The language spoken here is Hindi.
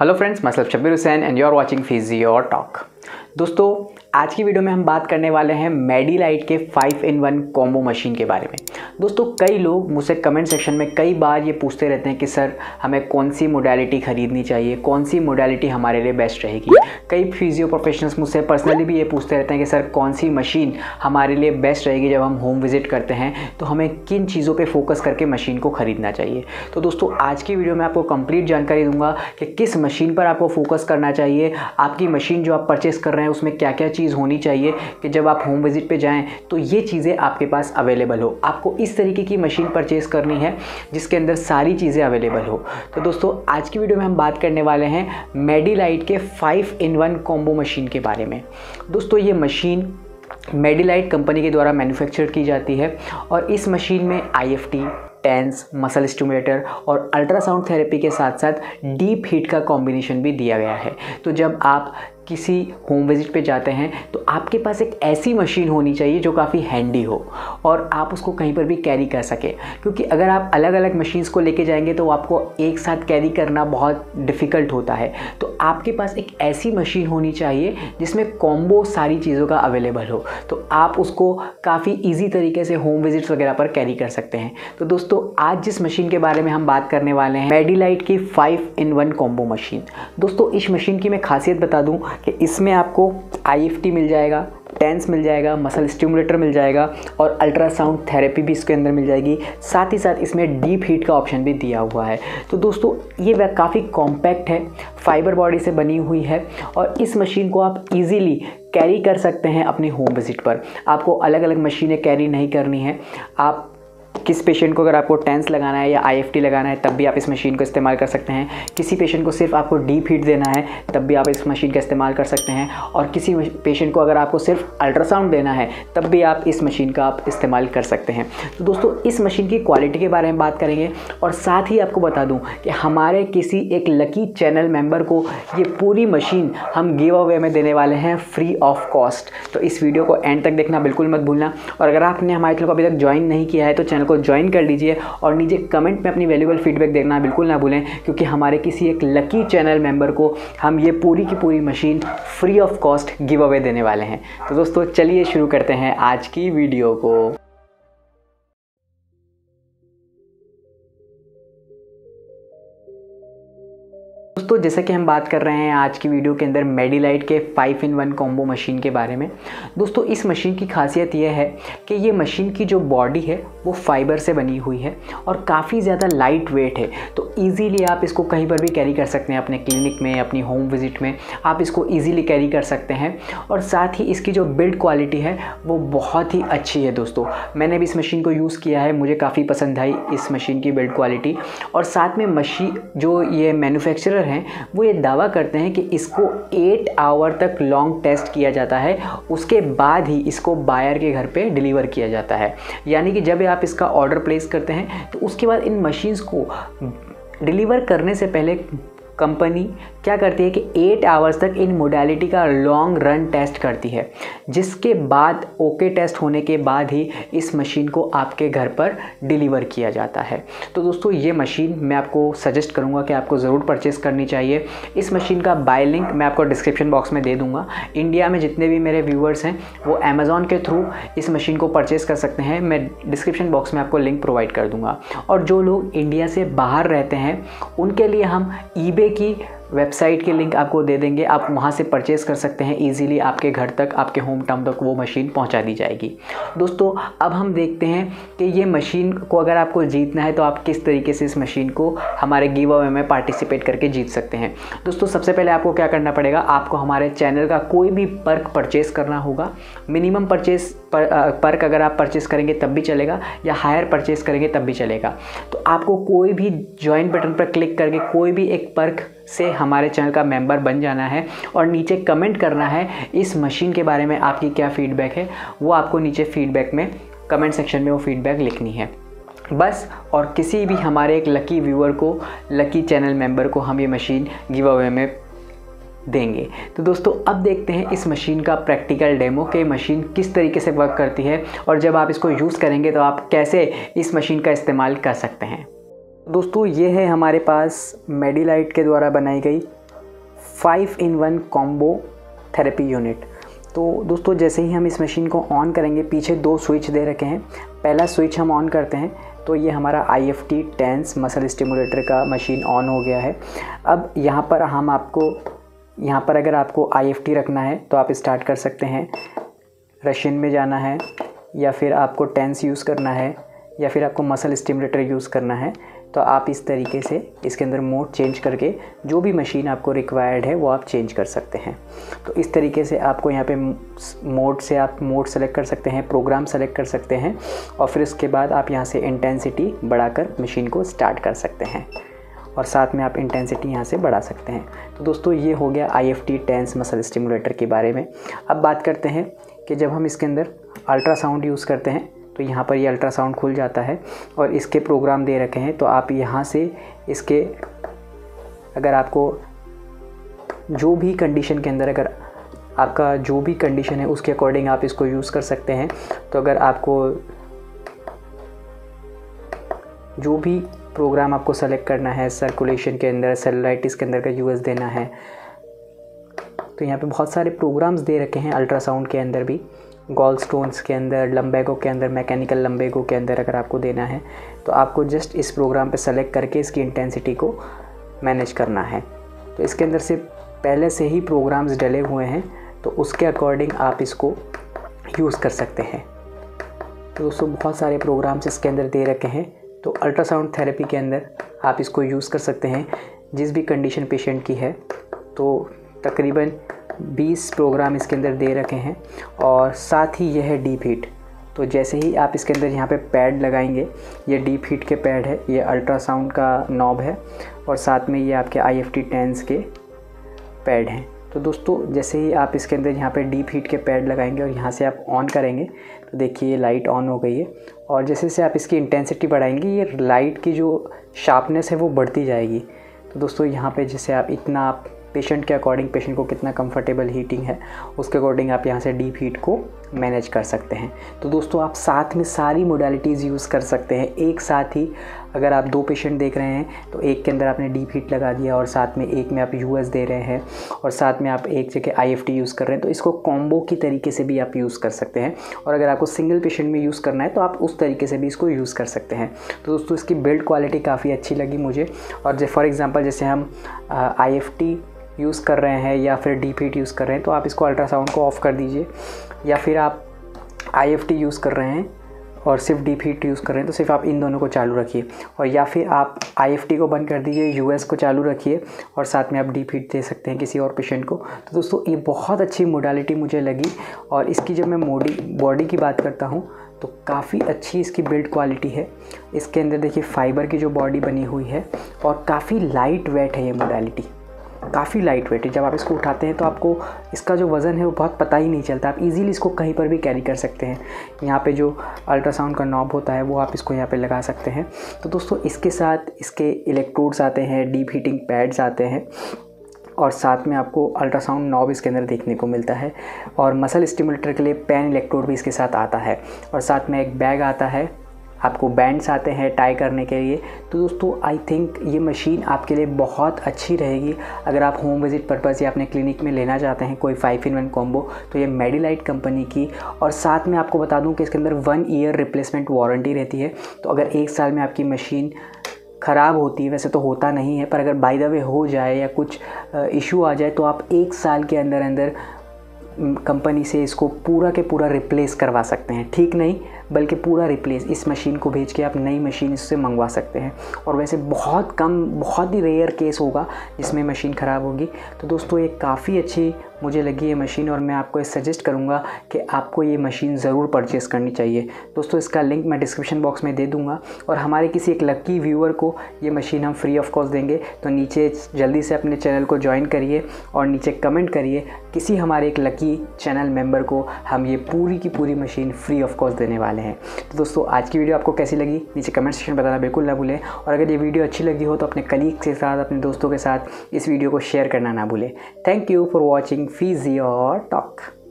Hello friends, myself Shabbir Hussain and you are watching physio talk. दोस्तों, आज की वीडियो में हम बात करने वाले हैं मेडीलाइट के 5-in-1 कॉम्बो मशीन के बारे में। दोस्तों, कई लोग मुझसे कमेंट सेक्शन में कई बार ये पूछते रहते हैं कि सर हमें कौन सी मोडालिटी ख़रीदनी चाहिए, कौन सी मोडालिटी हमारे लिए बेस्ट रहेगी। कई फिजियो प्रोफेशनल्स मुझसे पर्सनली भी ये पूछते रहते हैं कि सर कौन सी मशीन हमारे लिए बेस्ट रहेगी, जब हम होम विज़िट करते हैं तो हमें किन चीज़ों पर फोकस करके मशीन को ख़रीदना चाहिए। तो दोस्तों, आज की वीडियो में आपको कंप्लीट जानकारी दूंगा कि किस मशीन पर आपको फोकस करना चाहिए, आपकी मशीन जो आप परचेस कर रहे हैं उसमें क्या क्या चीज़ होनी चाहिए कि जब आप होम विज़िट पे जाएं तो ये चीज़ें आपके पास अवेलेबल हो। आपको इस तरीके की मशीन परचेस करनी है जिसके अंदर सारी चीज़ें अवेलेबल हो। तो दोस्तों, आज की वीडियो में हम बात करने वाले हैं मेडीलाइट के 5-in-1 कॉम्बो मशीन के बारे में। दोस्तों, ये मशीन मेडीलाइट कंपनी के द्वारा मैन्युफैक्चर की जाती है और इस मशीन में IFT, टेंस, मसल स्टिमुलेटर और अल्ट्रासाउंड थेरेपी के साथ साथ डीप हीट का कॉम्बिनेशन भी दिया गया है। तो जब आप किसी होम विज़िट पे जाते हैं तो आपके पास एक ऐसी मशीन होनी चाहिए जो काफ़ी हैंडी हो और आप उसको कहीं पर भी कैरी कर सकें, क्योंकि अगर आप अलग अलग मशीन्स को लेके जाएंगे तो आपको एक साथ कैरी करना बहुत डिफ़िकल्ट होता है। तो आपके पास एक ऐसी मशीन होनी चाहिए जिसमें कॉम्बो सारी चीज़ों का अवेलेबल हो, तो आप उसको काफ़ी ईजी तरीके से होम विज़िट्स वगैरह पर कैरी कर सकते हैं। तो दोस्तों, आज जिस मशीन के बारे में हम बात करने वाले हैं, मेडीलाइट की 5-in-1 कॉम्बो मशीन। दोस्तों, इस मशीन की मैं खासियत बता दूँ कि इसमें आपको IFT मिल जाएगा, टेंस मिल जाएगा, मसल स्टिमुलेटर मिल जाएगा और अल्ट्रासाउंड थेरेपी भी इसके अंदर मिल जाएगी। साथ ही साथ इसमें डीप हीट का ऑप्शन भी दिया हुआ है। तो दोस्तों, ये काफ़ी कॉम्पैक्ट है, फाइबर बॉडी से बनी हुई है और इस मशीन को आप इजीली कैरी कर सकते हैं अपने होम विज़िट पर। आपको अलग अलग मशीनें कैरी नहीं करनी है। आप किस पेशेंट को, अगर आपको टेंस लगाना है या IFT लगाना है, तब भी आप इस मशीन को इस्तेमाल कर सकते हैं। किसी पेशेंट को सिर्फ आपको डीप हीट देना है तब भी आप इस मशीन का इस्तेमाल कर सकते हैं, और किसी पेशेंट को अगर आपको सिर्फ अल्ट्रासाउंड देना है तब भी आप इस मशीन का आप इस्तेमाल कर सकते हैं। तो दोस्तों, इस मशीन की क्वालिटी के बारे में बात करेंगे और साथ ही आपको बता दूँ कि हमारे किसी एक लकी चैनल मेम्बर को ये पूरी मशीन हम गिव अवे में देने वाले हैं फ्री ऑफ कॉस्ट। तो इस वीडियो को एंड तक देखना बिल्कुल मत भूलना, और अगर आपने हमारे चैनल को अभी तक ज्वाइन नहीं किया है तो चैनल को ज्वाइन कर लीजिए और नीचे कमेंट में अपनी वैल्यूएबल फीडबैक देखना बिल्कुल ना भूलें, क्योंकि हमारे किसी एक लकी चैनल मेंबर को हम ये पूरी की पूरी machine free of cost give away देने वाले हैं। तो दोस्तों, चलिए शुरू करते हैं आज की वीडियो को। दोस्तों, जैसा कि हम बात कर रहे हैं आज की वीडियो के अंदर मेडीलाइट के 5-in-1 कॉम्बो मशीन के बारे में। दोस्तों, इस मशीन की खासियत यह है कि ये मशीन की जो बॉडी है वो फाइबर से बनी हुई है और काफ़ी ज़्यादा लाइट वेट है। तो ईज़िली आप इसको कहीं पर भी कैरी कर सकते हैं, अपने क्लिनिक में, अपनी होम विज़िट में आप इसको ईज़िली कैरी कर सकते हैं। और साथ ही इसकी जो बिल्ड क्वालिटी है वो बहुत ही अच्छी है। दोस्तों, मैंने भी इस मशीन को यूज़ किया है, मुझे काफ़ी पसंद आई इस मशीन की बिल्ड क्वालिटी। और साथ में मशीन जो ये मैन्युफैक्चरर हैं वो ये दावा करते हैं कि इसको 8 आवर तक लॉन्ग टेस्ट किया जाता है, उसके बाद ही इसको बायर के घर पर डिलीवर किया जाता है। यानी कि जब आप इसका ऑर्डर प्लेस करते हैं तो उसके बाद इन मशीन्स को डिलीवर करने से पहले कंपनी क्या करती है कि 8 आवर्स तक इन मोडालिटी का लॉन्ग रन टेस्ट करती है, जिसके बाद ओके टेस्ट होने के बाद ही इस मशीन को आपके घर पर डिलीवर किया जाता है। तो दोस्तों, ये मशीन मैं आपको सजेस्ट करूंगा कि आपको ज़रूर परचेस करनी चाहिए। इस मशीन का बाय लिंक मैं आपको डिस्क्रिप्शन बॉक्स में दे दूँगा। इंडिया में जितने भी मेरे व्यूअर्स हैं वो अमेज़ॉन के थ्रू इस मशीन को परचेस कर सकते हैं। मैं डिस्क्रिप्शन बॉक्स में आपको लिंक प्रोवाइड कर दूँगा। और जो लोग इंडिया से बाहर रहते हैं उनके लिए हम eBay की वेबसाइट के लिंक आपको दे देंगे, आप वहाँ से परचेस कर सकते हैं। इजीली आपके घर तक, आपके होम टाउन तक वो मशीन पहुँचा दी जाएगी। दोस्तों, अब हम देखते हैं कि ये मशीन को अगर आपको जीतना है तो आप किस तरीके से इस मशीन को हमारे गिव अवे में पार्टिसिपेट करके जीत सकते हैं। दोस्तों, सबसे पहले आपको क्या करना पड़ेगा, आपको हमारे चैनल का कोई भी पर्क परचेस करना होगा। मिनिमम परचेस पर्क अगर आप परचेस करेंगे तब भी चलेगा, या हायर परचेस करेंगे तब भी चलेगा। तो आपको कोई भी ज्वाइन बटन पर क्लिक करके कोई भी एक पर्क से हमारे चैनल का मेंबर बन जाना है और नीचे कमेंट करना है इस मशीन के बारे में आपकी क्या फ़ीडबैक है। वो आपको नीचे फीडबैक में, कमेंट सेक्शन में वो फ़ीडबैक लिखनी है बस, और किसी भी हमारे एक लकी व्यूअर को, लकी चैनल मेंबर को हम ये मशीन गिव अवे में देंगे। तो दोस्तों, अब देखते हैं इस मशीन का प्रैक्टिकल डेमो कि मशीन किस तरीके से वर्क करती है और जब आप इसको यूज़ करेंगे तो आप कैसे इस मशीन का इस्तेमाल कर सकते हैं। दोस्तों, ये है हमारे पास मेडीलाइट के द्वारा बनाई गई 5-in-1 कॉम्बो थेरेपी यूनिट। तो दोस्तों जैसे ही हम इस मशीन को ऑन करेंगे, पीछे दो स्विच दे रखे हैं। पहला स्विच हम ऑन करते हैं तो ये हमारा IFT टेंस मसल स्टिमुलेटर का मशीन ऑन हो गया है। अब यहाँ पर अगर आपको IFT रखना है तो आप स्टार्ट कर सकते हैं, रशियन में जाना है, या फिर आपको टेंस यूज़ करना है, या फिर आपको मसल स्टिमुलेटर यूज़ करना है। तो आप इस तरीके से इसके अंदर मोड चेंज करके जो भी मशीन आपको रिक्वायर्ड है वो आप चेंज कर सकते हैं। तो इस तरीके से आपको यहाँ पे मोड से आप मोड सेलेक्ट कर सकते हैं, प्रोग्राम सेलेक्ट कर सकते हैं, और फिर उसके बाद आप यहाँ से इंटेंसिटी बढ़ाकर मशीन को स्टार्ट कर सकते हैं, और साथ में आप इंटेंसिटी यहाँ से बढ़ा सकते हैं। तो दोस्तों ये हो गया IFT टेंस मसल स्टिमुलेटर के बारे में। अब बात करते हैं कि जब हम इसके अंदर अल्ट्रासाउंड यूज़ करते हैं तो यहाँ पर ये अल्ट्रासाउंड खुल जाता है और इसके प्रोग्राम दे रखे हैं। तो आप यहाँ से इसके अगर आपको जो भी कंडीशन के अंदर, अगर आपका जो भी कंडीशन है उसके अकॉर्डिंग आप इसको यूज़ कर सकते हैं। तो अगर आपको जो भी प्रोग्राम आपको सेलेक्ट करना है, सर्कुलेशन के अंदर, सेलुलाइटिस के अंदर का यूज़ देना है, तो यहाँ पे बहुत सारे प्रोग्राम्स दे रखे हैं। अल्ट्रासाउंड के अंदर भी, गॉल स्टोन्स के अंदर, लंबेगो के अंदर, मैकेनिकल लंबेगो के अंदर अगर आपको देना है तो आपको जस्ट इस प्रोग्राम पे सेलेक्ट करके इसकी इंटेंसिटी को मैनेज करना है। तो इसके अंदर से पहले से ही प्रोग्राम्स डले हुए हैं, तो उसके अकॉर्डिंग आप इसको यूज़ कर सकते हैं। तो दोस्तों बहुत सारे प्रोग्राम्स इसके अंदर दे रखे हैं। तो अल्ट्रासाउंड थेरेपी के अंदर आप इसको यूज़ कर सकते हैं जिस भी कंडीशन पेशेंट की है। तो तकरीबन 20 प्रोग्राम इसके अंदर दे रखे हैं, और साथ ही यह है डीप हीट। तो जैसे ही आप इसके अंदर यहाँ पे पैड लगाएंगे, ये डीप हीट के पैड है, ये अल्ट्रासाउंड का नॉब है, और साथ में ये आपके IFT टेंस के पैड हैं। तो दोस्तों जैसे ही आप इसके अंदर यहाँ पे डीप हीट के पैड लगाएंगे और यहाँ से आप ऑन करेंगे तो देखिए ये लाइट ऑन हो गई है, और जैसे जैसे आप इसकी इंटेंसिटी बढ़ाएंगे ये लाइट की जो शार्पनेस है वो बढ़ती जाएगी। तो दोस्तों यहाँ पे जैसे आप इतना आप पेशेंट के अकॉर्डिंग, पेशेंट को कितना कंफर्टेबल हीटिंग है उसके अकॉर्डिंग आप यहाँ से डीप हीट को मैनेज कर सकते हैं। तो दोस्तों आप साथ में सारी मोडालिटीज़ यूज़ कर सकते हैं एक साथ ही। अगर आप दो पेशेंट देख रहे हैं तो एक के अंदर आपने डीप हीट लगा दिया, और साथ में एक में आप US दे रहे हैं, और साथ में आप एक जगह IFT यूज़ कर रहे हैं। तो इसको कॉम्बो की तरीके से भी आप यूज़ कर सकते हैं, और अगर आपको सिंगल पेशेंट में यूज़ करना है तो आप उस तरीके से भी इसको यूज़ कर सकते हैं। तो दोस्तों इसकी बिल्ड क्वालिटी काफ़ी अच्छी लगी मुझे, और जैसे फॉर एग्ज़ाम्पल जैसे हम IFT यूज़ कर रहे हैं या फिर डीप हीट यूज़ कर रहे हैं तो आप इसको अल्ट्रासाउंड को ऑफ़ कर दीजिए, या फिर आप IFT यूज़ कर रहे हैं और सिर्फ डीप हीट यूज़ कर रहे हैं तो सिर्फ आप इन दोनों को चालू रखिए, और या फिर आप IFT को बंद कर दीजिए, US को चालू रखिए, और साथ में आप डीप हीट दे सकते हैं किसी और पेशेंट को। तो दोस्तों ये बहुत अच्छी मोडालिटी मुझे लगी, और इसकी जब मैं बॉडी की बात करता हूँ तो काफ़ी अच्छी इसकी बिल्ड क्वालिटी है। इसके अंदर देखिए फाइबर की जो बॉडी बनी हुई है, और काफ़ी लाइट वेट है ये मोडालिटी, काफ़ी लाइट वेट है। जब आप इसको उठाते हैं तो आपको इसका जो वज़न है वो बहुत पता ही नहीं चलता, आप इजीली इसको कहीं पर भी कैरी कर सकते हैं। यहाँ पे जो अल्ट्रासाउंड का नॉब होता है वो आप इसको यहाँ पे लगा सकते हैं। तो दोस्तों इसके साथ इसके इलेक्ट्रोड्स आते हैं, डीप हीटिंग पैड्स आते हैं, और साथ में आपको अल्ट्रासाउंड नॉब इसके अंदर देखने को मिलता है, और मसल स्टिमुलेटर के लिए पैन इलेक्ट्रोड भी इसके साथ आता है, और साथ में एक बैग आता है, आपको बैंड्स आते हैं टाई करने के लिए। तो दोस्तों आई थिंक ये मशीन आपके लिए बहुत अच्छी रहेगी। अगर आप होम विजिट पर्पज़ या अपने क्लिनिक में लेना चाहते हैं कोई 5-in-1 कॉम्बो तो ये मेडीलाइट कंपनी की, और साथ में आपको बता दूं कि इसके अंदर 1 ईयर रिप्लेसमेंट वारंटी रहती है। तो अगर 1 साल में आपकी मशीन ख़राब होती है, वैसे तो होता नहीं है, पर अगर बाय द वे हो जाए या कुछ इशू आ जाए तो आप 1 साल के अंदर अंदर कंपनी से इसको पूरा के पूरा रिप्लेस करवा सकते हैं। ठीक नहीं बल्कि पूरा रिप्लेस इस मशीन को भेज के आप नई मशीन इससे मंगवा सकते हैं, और वैसे बहुत ही रेयर केस होगा जिसमें मशीन ख़राब होगी। तो दोस्तों ये काफ़ी अच्छी मुझे लगी ये मशीन, और मैं आपको ये सजेस्ट करूँगा कि आपको ये मशीन ज़रूर परचेस करनी चाहिए। दोस्तों इसका लिंक मैं डिस्क्रिप्शन बॉक्स में दे दूँगा, और हमारे किसी एक लकी व्यूअर को ये मशीन हम फ्री ऑफ कॉस्ट देंगे। तो नीचे जल्दी से अपने चैनल को ज्वाइन करिए और नीचे कमेंट करिए, किसी हमारे एक लकी चैनल मेम्बर को हम ये पूरी की पूरी मशीन फ्री ऑफ कॉस्ट देने वाले हैं। तो दोस्तों आज की वीडियो आपको कैसी लगी नीचे कमेंट सेक्शन में बताना बिल्कुल ना भूलें, और अगर ये वीडियो अच्छी लगी हो तो अपने कलीग के साथ, अपने दोस्तों के साथ इस वीडियो को शेयर करना ना भूलें। Thank you for watching Physio Talk।